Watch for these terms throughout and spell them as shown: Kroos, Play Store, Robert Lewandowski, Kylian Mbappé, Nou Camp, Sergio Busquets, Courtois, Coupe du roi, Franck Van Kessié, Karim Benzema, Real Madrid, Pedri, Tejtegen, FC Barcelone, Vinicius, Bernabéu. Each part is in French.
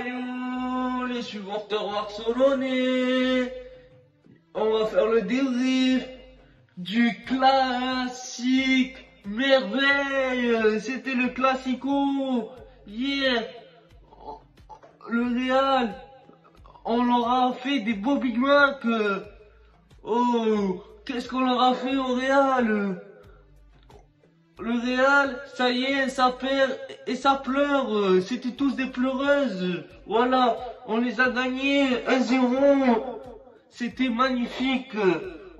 voyons, les supporters barcelonais, on va faire le débrief du classique merveille. C'était le classico hier. Le Real, on leur a fait des beaux Big Mac. Oh, qu'est-ce qu'on leur a fait au Real? Le Real, ça y est, ça perd et ça pleure. C'était tous des pleureuses. Voilà, on les a gagnés 1-0. C'était magnifique.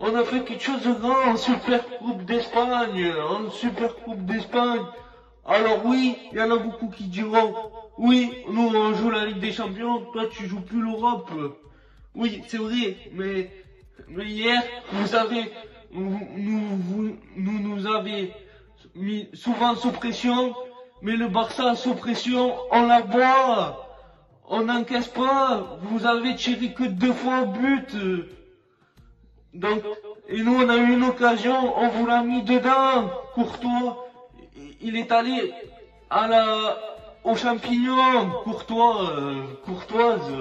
On a fait quelque chose de grand en Super Coupe d'Espagne. En Super Coupe d'Espagne. Alors oui, il y en a beaucoup qui diront, oui, nous on joue la Ligue des Champions, toi tu joues plus l'Europe. Oui, c'est vrai, mais hier, vous nous avez mis souvent sous pression, mais le Barça sous pression, on la boit, on n'encaisse pas, vous avez tiré que 2 fois au but. Donc, et nous on a eu une occasion, on vous l'a mis dedans. Courtois, il est allé à aux champignons, courtoise.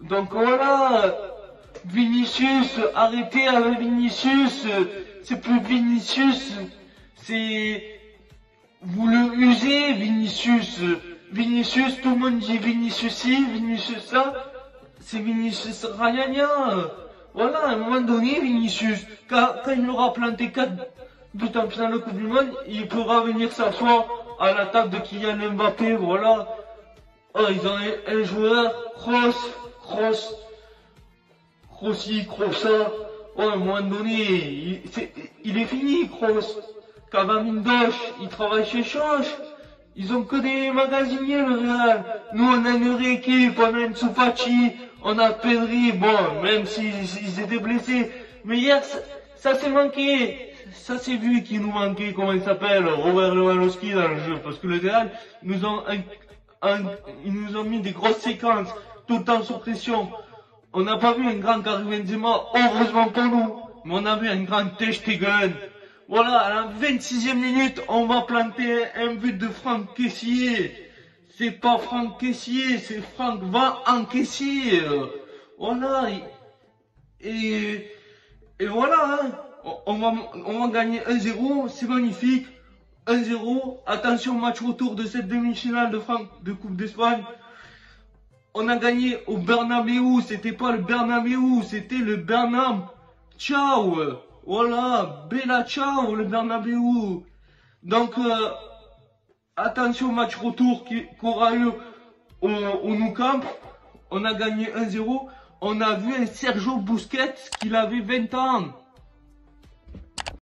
Donc voilà, Vinicius, arrêtez avec Vinicius, c'est plus Vinicius, c'est... Vous le usez, Vinicius. Vinicius, tout le monde dit Vinicius ci, Vinicius ça, c'est Vinicius Rayania. Voilà, à un moment donné, Vinicius, quand il aura planté 4 buts en finale de Coupe du Monde, il pourra venir s'asseoir à la table de Kylian Mbappé, voilà. Oh, ils ont un joueur, Kroos, oh, à un moment donné, il est fini, Kroos. Cavamindoche, il travaille chez Change. Ils ont que des magasiniers, le Real. Nous, on a une rééquipe, on a une Soufati, on a Pedri, bon, même s'ils étaient blessés. Mais hier, ça s'est manqué. Ça c'est vu qu'il nous manquait, comment il s'appelle, Robert Lewandowski dans le jeu, parce que le Real, ils nous ont mis des grosses séquences, tout le temps sous pression. On n'a pas vu un grand Karim Benzema, heureusement pour nous, mais on a vu un grand Tejtegen. Voilà, à la 26e minute, on va planter un but de Franck Kessié. C'est pas Franck Kessié, c'est Franck Van Kessié. Voilà, et voilà, hein. On va gagner 1-0, c'est magnifique, 1-0, attention match retour de cette demi-finale de Coupe d'Espagne. On a gagné au Bernabéu, c'était pas le Bernabéu, c'était le Bernabéu. Ciao, voilà, Bella ciao le Bernabéu. Donc, attention match retour qu'aura eu au Nou Camp, on a gagné 1-0, on a vu un Sergio Busquets qu'il avait 20 ans.